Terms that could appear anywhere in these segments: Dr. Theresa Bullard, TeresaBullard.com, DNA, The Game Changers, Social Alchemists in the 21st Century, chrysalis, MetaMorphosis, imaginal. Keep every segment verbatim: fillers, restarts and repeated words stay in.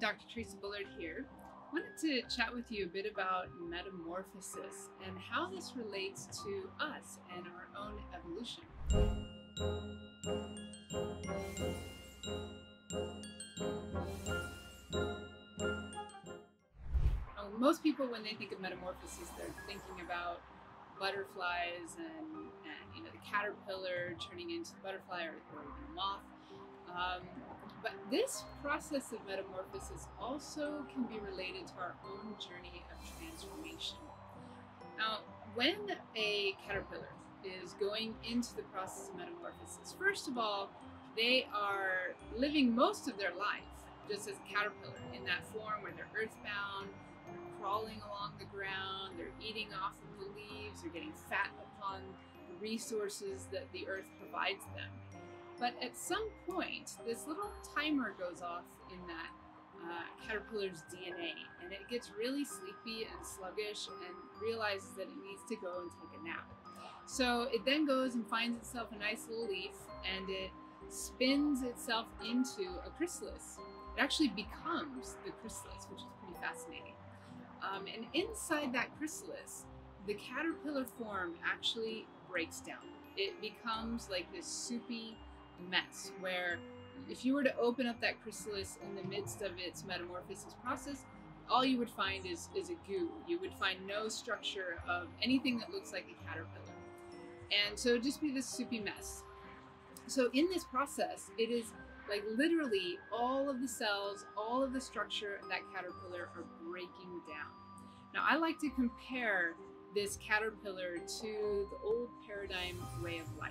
Doctor Theresa Bullard here. I wanted to chat with you a bit about metamorphosis and how this relates to us and our own evolution. Now, most people, when they think of metamorphosis, they're thinking about butterflies and, and you know, the caterpillar turning into the butterfly or, or the moth. Um, but this process of metamorphosis also can be related to our own journey of transformation. Now, when a caterpillar is going into the process of metamorphosis, first of all, they are living most of their life just as a caterpillar in that form where they're earthbound, they're crawling along the ground, they're eating off of the leaves, they're getting fat upon the resources that the earth provides them. But at some point, this little timer goes off in that uh, caterpillar's D N A, and it gets really sleepy and sluggish and realizes that it needs to go and take a nap. So it then goes and finds itself a nice little leaf, and it spins itself into a chrysalis. It actually becomes the chrysalis, which is pretty fascinating. Um, and inside that chrysalis, the caterpillar form actually breaks down. It becomes like this soupy mess where if you were to open up that chrysalis in the midst of its metamorphosis process, all you would find is, is a goo. You would find no structure of anything that looks like a caterpillar. And so it'd just be this soupy mess. So in this process, it is like literally all of the cells, all of the structure of that caterpillar are breaking down. Now, I like to compare this caterpillar to the old paradigm way of life,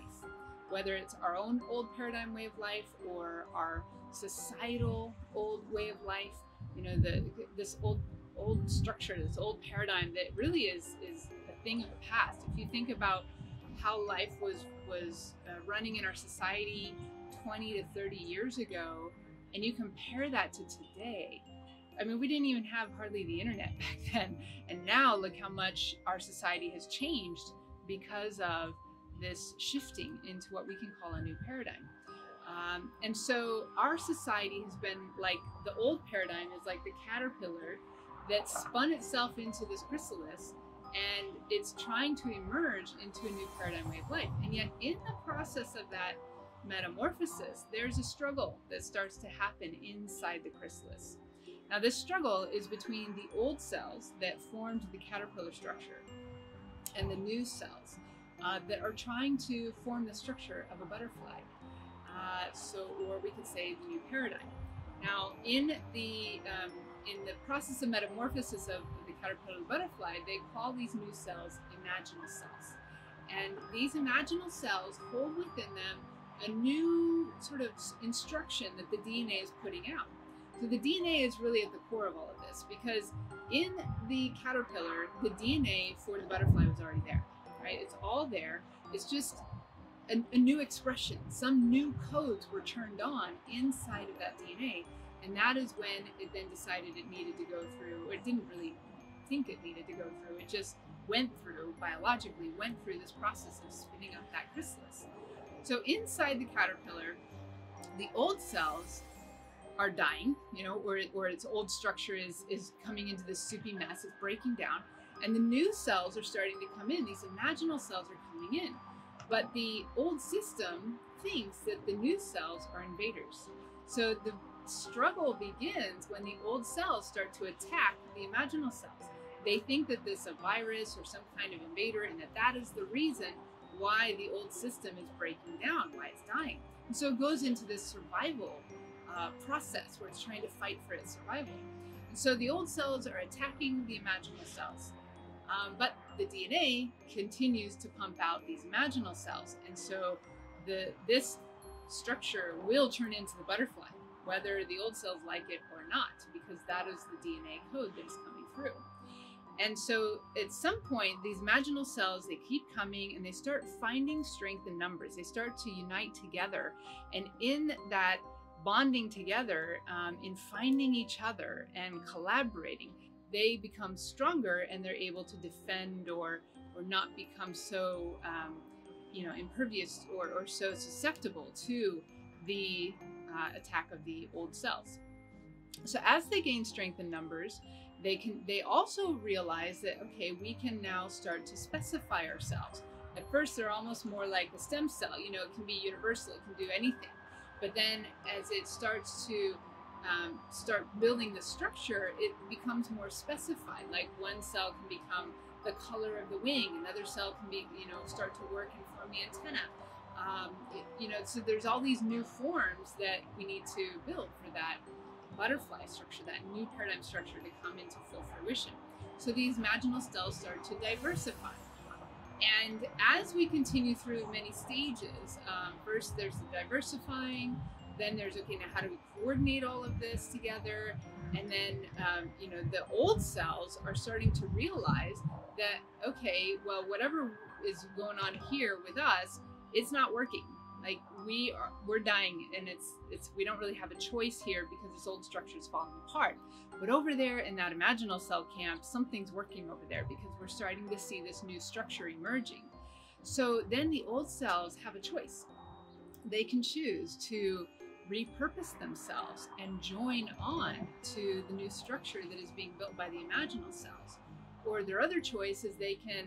whether it's our own old paradigm way of life or our societal old way of life. You know, the, this old old structure, this old paradigm that really is, is a thing of the past. If you think about how life was, was uh, running in our society twenty to thirty years ago, and you compare that to today, I mean, we didn't even have hardly the internet back then. And now look how much our society has changed because of this shifting into what we can call a new paradigm. Um, and so our society has been like, the old paradigm is like the caterpillar that spun itself into this chrysalis, and it's trying to emerge into a new paradigm way of life. And yet in the process of that metamorphosis, there's a struggle that starts to happen inside the chrysalis. Now, this struggle is between the old cells that formed the caterpillar structure and the new cells uh, that are trying to form the structure of a butterfly. Uh, so, or we could say the new paradigm. Now, in the um, in the process of metamorphosis of the caterpillar butterfly, they call these new cells imaginal cells, and these imaginal cells hold within them a new sort of instruction that the D N A is putting out. So the D N A is really at the core of all of this, because in the caterpillar, the D N A for the butterfly was already there, right? It's all there. It's just a, a new expression. Some new codes were turned on inside of that D N A. And that is when it then decided it needed to go through, or it didn't really think it needed to go through. It just went through, biologically went through this process of spinning up that chrysalis. So inside the caterpillar, the old cells are dying, you know, or, or its old structure is, is coming into this soupy mess, it's breaking down, and the new cells are starting to come in. These imaginal cells are coming in, but the old system thinks that the new cells are invaders. So the struggle begins when the old cells start to attack the imaginal cells. They think that this is a virus or some kind of invader, and that that is the reason why the old system is breaking down, why it's dying. And so it goes into this survival Uh, process where it's trying to fight for its survival. And so the old cells are attacking the imaginal cells, um, but the D N A continues to pump out these imaginal cells. And so the, this structure will turn into the butterfly, whether the old cells like it or not, because that is the D N A code that is coming through. And so at some point, these imaginal cells, they keep coming and they start finding strength in numbers. They start to unite together. And in that bonding together, um, in finding each other and collaborating, they become stronger and they're able to defend or or not become so um, you know, impervious or, or so susceptible to the uh, attack of the old cells. So as they gain strength in numbers, they can they also realize that, okay, we can now start to specify ourselves. At first, they're almost more like a stem cell. You know, it can be universal, it can do anything. But then as it starts to um, start building the structure, it becomes more specified. Like one cell can become the color of the wing, another cell can be, you know, start to work and form the antenna. Um, it, you know, so there's all these new forms that we need to build for that butterfly structure, that new paradigm structure to come into full fruition. So these imaginal cells start to diversify. And as we continue through many stages, um, first there's the diversifying, then there's, okay, now how do we coordinate all of this together? And then, um, you know, the old cells are starting to realize that, okay, well, whatever is going on here with us, it's not working. Like we are, we're dying, and it's, it's, we don't really have a choice here because this old structure is falling apart. But over there in that imaginal cell camp, something's working over there because we're starting to see this new structure emerging. So then the old cells have a choice. They can choose to repurpose themselves and join on to the new structure that is being built by the imaginal cells. Or their other choice is they can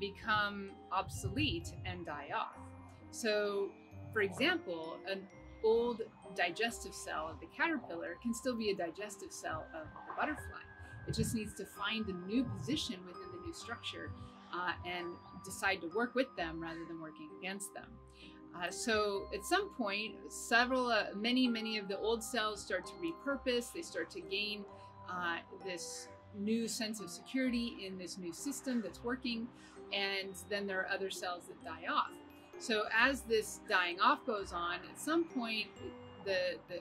become obsolete and die off. So, for example, an old digestive cell of the caterpillar can still be a digestive cell of the butterfly. It just needs to find a new position within the new structure uh, and decide to work with them rather than working against them. Uh, so at some point, several, uh, many, many of the old cells start to repurpose. They start to gain uh, this new sense of security in this new system that's working. And then there are other cells that die off. So as this dying off goes on, at some point, the, the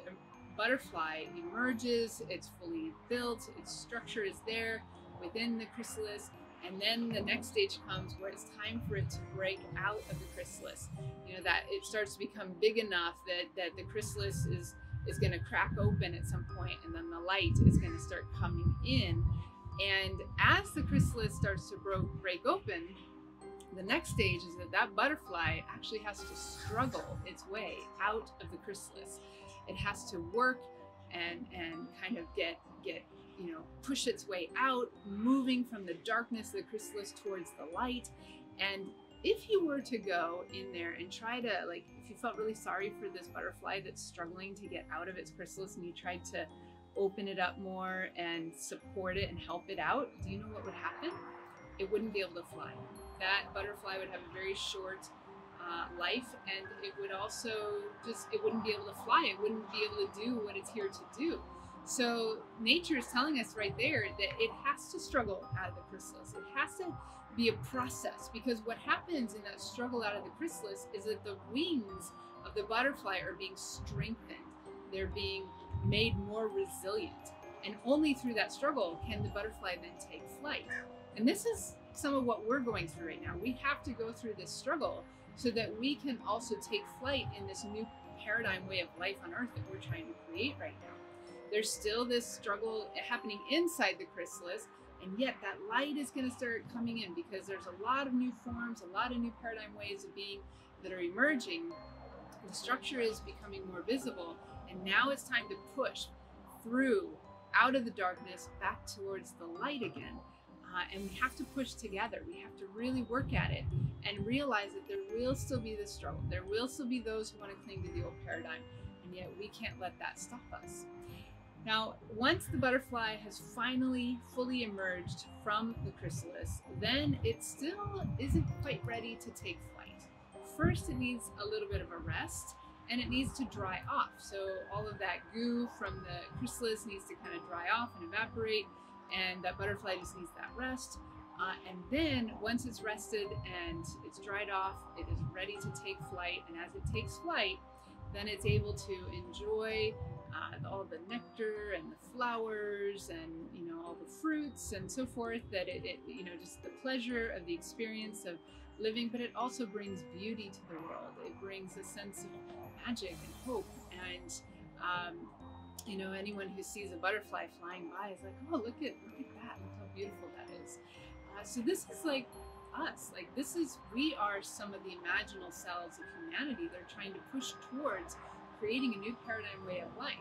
butterfly emerges, it's fully built, its structure is there within the chrysalis, and then the next stage comes where it's time for it to break out of the chrysalis. You know, that it starts to become big enough that, that the chrysalis is, is gonna crack open at some point, and then the light is gonna start coming in. And as the chrysalis starts to break open, the next stage is that that butterfly actually has to struggle its way out of the chrysalis. It has to work and, and kind of get, get, you know, push its way out, moving from the darkness of the chrysalis towards the light. And if you were to go in there and try to, like, if you felt really sorry for this butterfly that's struggling to get out of its chrysalis and you tried to open it up more and support it and help it out, do you know what would happen? It wouldn't be able to fly. That butterfly would have a very short uh, life, and it would also just, it wouldn't be able to fly. It wouldn't be able to do what it's here to do. So nature is telling us right there that it has to struggle out of the chrysalis. It has to be a process, because what happens in that struggle out of the chrysalis is that the wings of the butterfly are being strengthened. They're being made more resilient. And only through that struggle can the butterfly then take flight. And this is some of what we're going through right now. We have to go through this struggle so that we can also take flight in this new paradigm way of life on Earth that we're trying to create right now. There's still this struggle happening inside the chrysalis, and yet that light is going to start coming in because there's a lot of new forms, a lot of new paradigm ways of being that are emerging. The structure is becoming more visible, and now it's time to push through, out of the darkness, back towards the light again. Uh, and we have to push together. We have to really work at it and realize that there will still be this struggle. There will still be those who want to cling to the old paradigm, and yet we can't let that stop us. Now, once the butterfly has finally fully emerged from the chrysalis, then it still isn't quite ready to take flight. First, it needs a little bit of a rest, and it needs to dry off. So all of that goo from the chrysalis needs to kind of dry off and evaporate. And that butterfly just needs that rest. Uh, and then once it's rested and it's dried off, it is ready to take flight. And as it takes flight, then it's able to enjoy uh, all the nectar and the flowers and, you know, all the fruits and so forth, that it, it, you know, just the pleasure of the experience of living, but it also brings beauty to the world. It brings a sense of magic and hope. And, um, you know, anyone who sees a butterfly flying by is like, oh, look at, look at that, look how beautiful that is. Uh, so this is like us, like this is, we are some of the imaginal cells of humanity. They're trying to push towards creating a new paradigm way of life.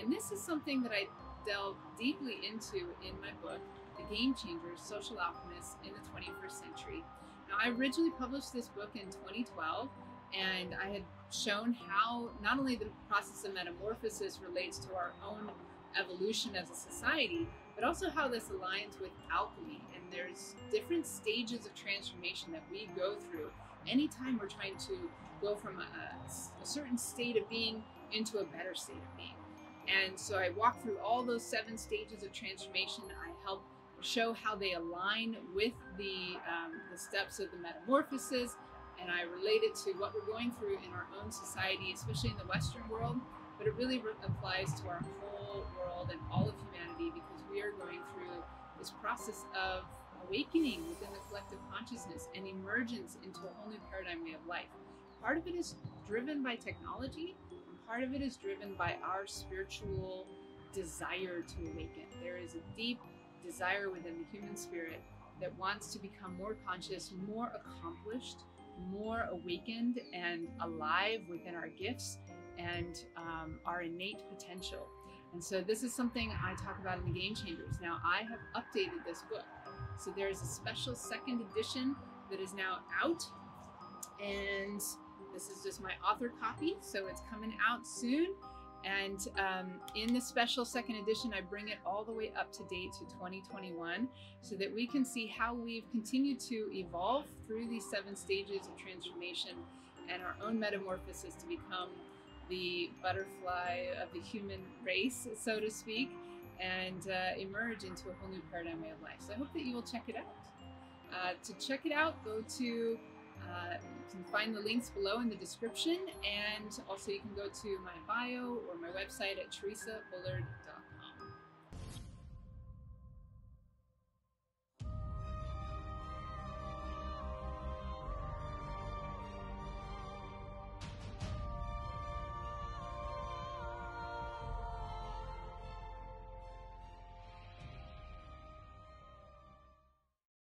And this is something that I delve deeply into in my book, The Game Changers, Social Alchemists in the twenty-first century. Now, I originally published this book in twenty twelve, and I had shown how not only the process of metamorphosis relates to our own evolution as a society, but also how this aligns with alchemy. And there's different stages of transformation that we go through anytime we're trying to go from a, a certain state of being into a better state of being. And so I walk through all those seven stages of transformation. I help show how they align with the, um, the steps of the metamorphosis, and I relate it to what we're going through in our own society, especially in the Western world, but it really applies to our whole world and all of humanity, because we are going through this process of awakening within the collective consciousness and emergence into a whole new paradigm way of life. Part of it is driven by technology, and part of it is driven by our spiritual desire to awaken. There is a deep desire within the human spirit that wants to become more conscious, more accomplished, more awakened and alive within our gifts and um, our innate potential. And so this is something I talk about in The Game Changers. Now, I have updated this book. So there is a special second edition that is now out, and this is just my author copy. So it's coming out soon. And um, in the special second edition, I bring it all the way up to date to twenty twenty-one, so that we can see how we've continued to evolve through these seven stages of transformation and our own metamorphosis to become the butterfly of the human race, so to speak, and uh, emerge into a whole new paradigm way of life. So I hope that you will check it out. Uh, to check it out, go to Uh, you can find the links below in the description, and also you can go to my bio or my website at Teresa Bullard dot com.